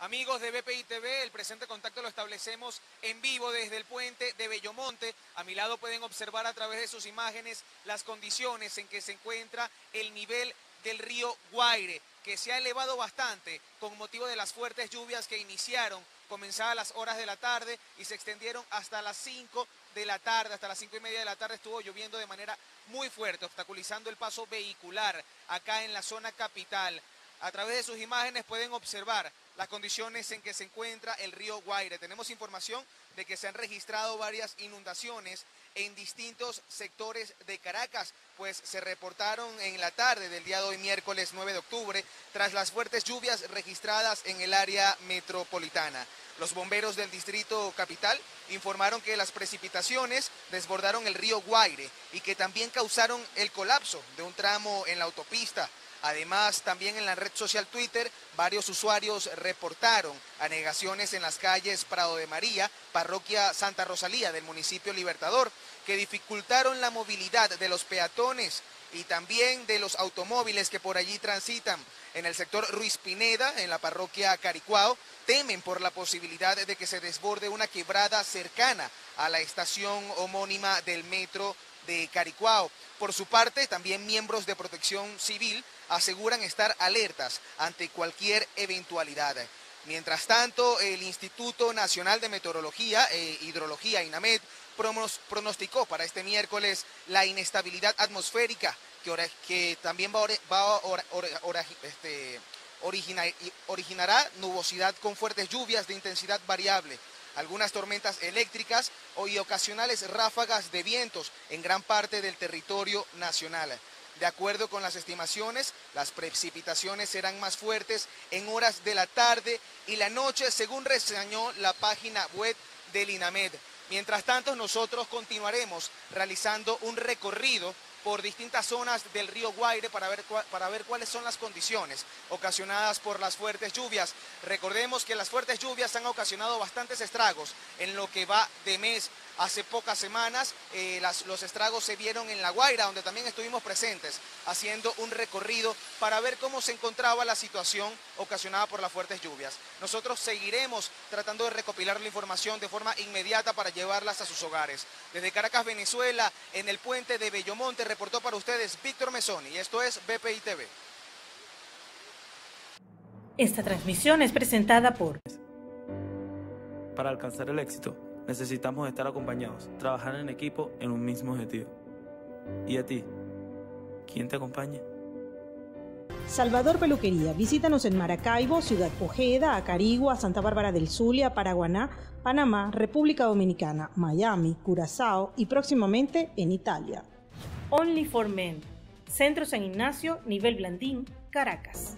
Amigos de BPI TV, el presente contacto lo establecemos en vivo desde el puente de Bellomonte. A mi lado pueden observar a través de sus imágenes las condiciones en que se encuentra el nivel del río Guaire, que se ha elevado bastante con motivo de las fuertes lluvias que iniciaron comenzadas las horas de la tarde y se extendieron hasta las 5 de la tarde, hasta las 5:30 de la tarde estuvo lloviendo de manera muy fuerte, obstaculizando el paso vehicular acá en la zona capital. A través de sus imágenes pueden observar las condiciones en que se encuentra el río Guaire. Tenemos información de que se han registrado varias inundaciones en distintos sectores de Caracas, pues se reportaron en la tarde del día de hoy, miércoles 9 de octubre, tras las fuertes lluvias registradas en el área metropolitana. Los bomberos del Distrito Capital informaron que las precipitaciones desbordaron el río Guaire y que también causaron el colapso de un tramo en la autopista. Además, también en la red social Twitter, varios usuarios reportaron anegaciones en las calles Prado de María, parroquia Santa Rosalía del municipio Libertador, que dificultaron la movilidad de los peatones y también de los automóviles que por allí transitan. En el sector Ruiz Pineda, en la parroquia Caricuao, temen por la posibilidad de que se desborde una quebrada cercana a la estación homónima del metro de Caricuao. Por su parte, también miembros de Protección Civil aseguran estar alertas ante cualquier eventualidad. Mientras tanto, el Instituto Nacional de Meteorología e Hidrología, INAMET, pronosticó para este miércoles la inestabilidad atmosférica que también originará nubosidad con fuertes lluvias de intensidad variable, algunas tormentas eléctricas y ocasionales ráfagas de vientos en gran parte del territorio nacional. De acuerdo con las estimaciones, las precipitaciones serán más fuertes en horas de la tarde y la noche, según reseñó la página web del INAMET. Mientras tanto, nosotros continuaremos realizando un recorrido por distintas zonas del río Guaire para ver cuáles son las condiciones ocasionadas por las fuertes lluvias. Recordemos que las fuertes lluvias han ocasionado bastantes estragos en lo que va de mes. Hace pocas semanas los estragos se vieron en La Guaira, donde también estuvimos presentes haciendo un recorrido para ver cómo se encontraba la situación ocasionada por las fuertes lluvias. Nosotros seguiremos tratando de recopilar la información de forma inmediata para llevarlas a sus hogares. Desde Caracas, Venezuela, en el puente de Bellomonte, reportó para ustedes Víctor Mesoni, y esto es BPI TV. Esta transmisión es presentada por... Para alcanzar el éxito, necesitamos estar acompañados, trabajar en equipo en un mismo objetivo. ¿Y a ti? ¿Quién te acompaña? Salvador Peluquería. Visítanos en Maracaibo, Ciudad Ojeda, Acarigua, Santa Bárbara del Zulia, Paraguaná, Panamá, República Dominicana, Miami, Curazao y próximamente en Italia. Only for Men, Centro San Ignacio, Nivel Blandín, Caracas.